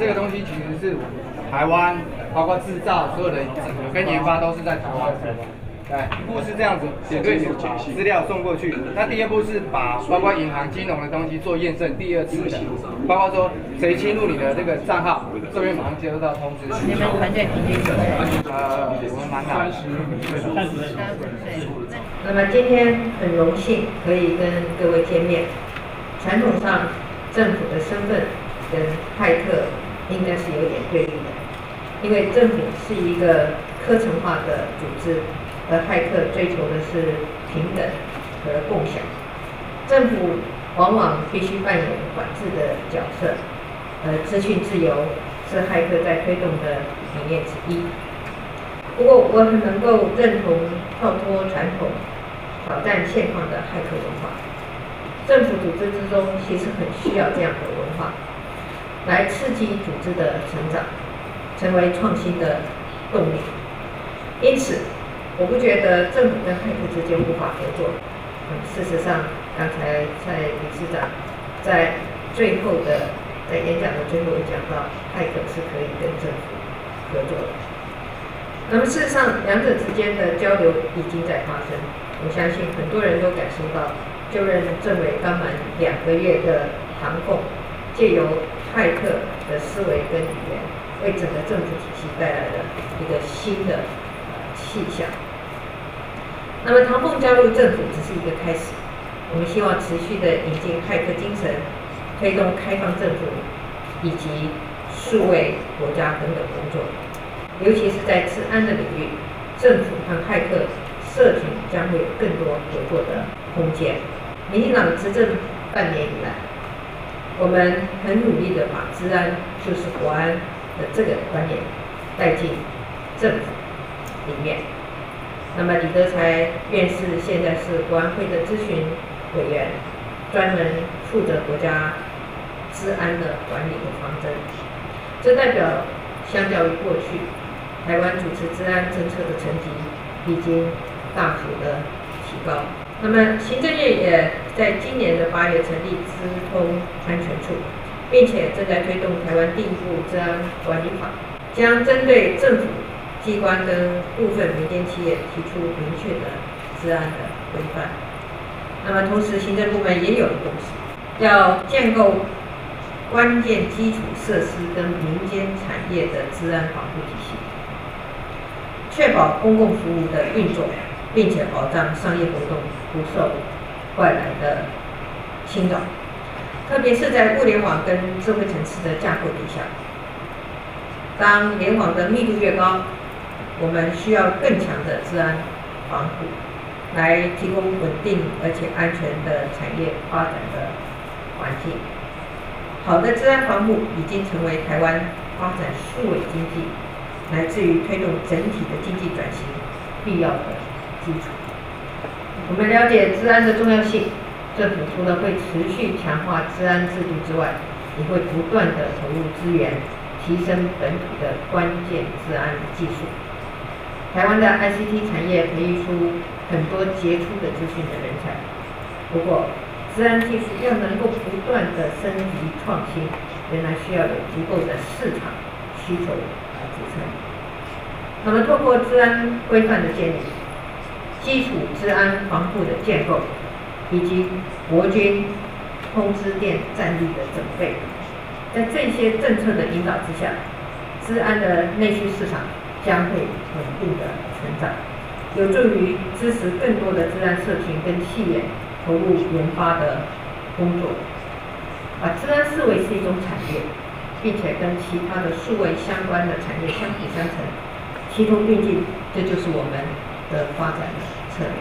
这个东西其实是我们台湾，包括制造所有的整个跟研发都是在台湾。对，一步是这样子，写对资料送过去。那第二步是把包括银行金融的东西做验证，第二次的，包括说谁侵入你的这个账号，这边马上接收到通知。你们团队平均几岁？我们蛮大的，30岁。那么今天很荣幸可以跟各位见面。传统上政府的身份跟派特应该是有点对立的，因为政府是一个科层化的组织。 而骇客追求的是平等和共享，政府往往必须扮演管制的角色。资讯自由是骇客在推动的理念之一。不过，我很能够认同跳脱传统、挑战现况的骇客文化。政府组织之中其实很需要这样的文化，来刺激组织的成长，成为创新的动力。因此， 我不觉得政府跟骇客之间无法合作。事实上，刚才蔡理事长在演讲的最后也讲到，骇客是可以跟政府合作的。那么，事实上，两者之间的交流已经在发生。我相信很多人都感受到，就任政委刚满2个月的唐凤，借由骇客的思维跟语言，为整个政府体系带来了一个新的 气象。那么，唐凤加入政府只是一个开始。我们希望持续的引进骇客精神，推动开放政府以及数位国家等等工作。尤其是在治安的领域，政府和骇客社群将会有更多合作的空间。民进党执政半年以来，我们很努力的把治安就是国安的这个观念带进政府 里面，那么李德才院士现在是国安会的咨询委员，专门负责国家治安的管理和方针。这代表相较于过去，台湾主持治安政策的成绩已经大幅的提高。那么行政院也在今年的8月成立资通安全处，并且正在推动台湾第一部治安管理法，将针对政府 机关跟部分民间企业提出明确的治安的规范。那么，同时行政部门也有共识，要建构关键基础设施跟民间产业的治安保护体系，确保公共服务的运作，并且保障商业活动不受外来的侵扰，特别是在物联网跟智慧城市的架构底下，当联网的密度越高， 我们需要更强的治安防护，来提供稳定而且安全的产业发展的环境。好的治安防护已经成为台湾发展数位经济，乃至于推动整体的经济转型必要的基础。我们了解治安的重要性，政府除了会持续强化治安制度之外，也会不断的投入资源，提升本土的关键治安技术。 台湾的 ICT 产业培育出很多杰出的资讯的人才，不过治安技术要能够不断的升级创新，仍然需要有足够的市场需求来支撑。那么，透过治安规范的建立、基础治安防护的建构，以及国军通知电战力的准备，在这些政策的引导之下，治安的内需市场 将会稳定的成长，有助于支持更多的治安社群跟企业投入研发的工作，把治安视为是一种产业，并且跟其他的数位相关的产业相辅相成，齐头并进，这就是我们的发展策略。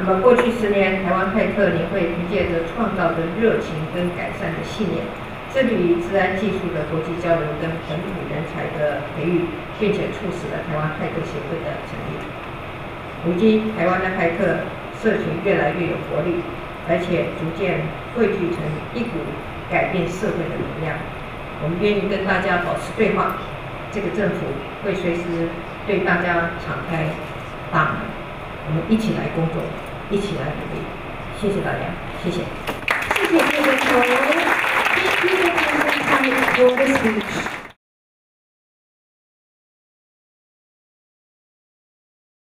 那么过去10年，台湾骇客联会凭借着创造的热情跟改善的信念， 致力于治安技术的国际交流跟本土人才的培育，并且促使了台湾骇客协会的成立。如今，台湾的骇客社群越来越有活力，而且逐渐汇聚成一股改变社会的能量。我们愿意跟大家保持对话，这个政府会随时对大家敞开大门。我们一起来工作，一起来努力。谢谢大家，谢谢。谢谢叶教授。 Thank you. over the stage.